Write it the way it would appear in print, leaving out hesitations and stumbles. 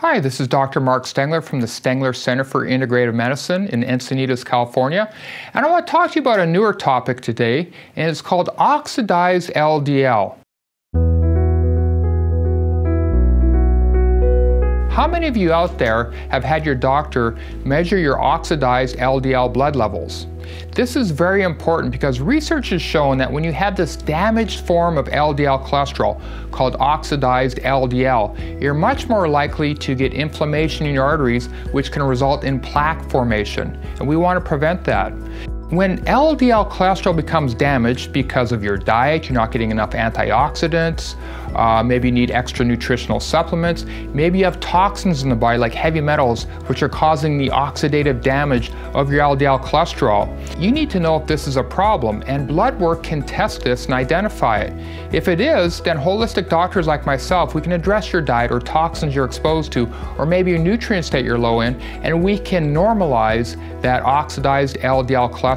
Hi, this is Dr. Mark Stengler from the Stengler Center for Integrative Medicine in Encinitas, California. And I want to talk to you about a newer topic today, and it's called oxidized LDL. How many of you out there have had your doctor measure your oxidized LDL blood levels? This is very important because research has shown that when you have this damaged form of LDL cholesterol called oxidized LDL, you're much more likely to get inflammation in your arteries, which can result in plaque formation, and we want to prevent that. When LDL cholesterol becomes damaged because of your diet, you're not getting enough antioxidants, maybe you need extra nutritional supplements, maybe you have toxins in the body like heavy metals, which are causing the oxidative damage of your LDL cholesterol. You need to know if this is a problem, and blood work can test this and identify it. If it is, then holistic doctors like myself, we can address your diet or toxins you're exposed to, or maybe your nutrients that you're low in, and we can normalize that oxidized LDL cholesterol.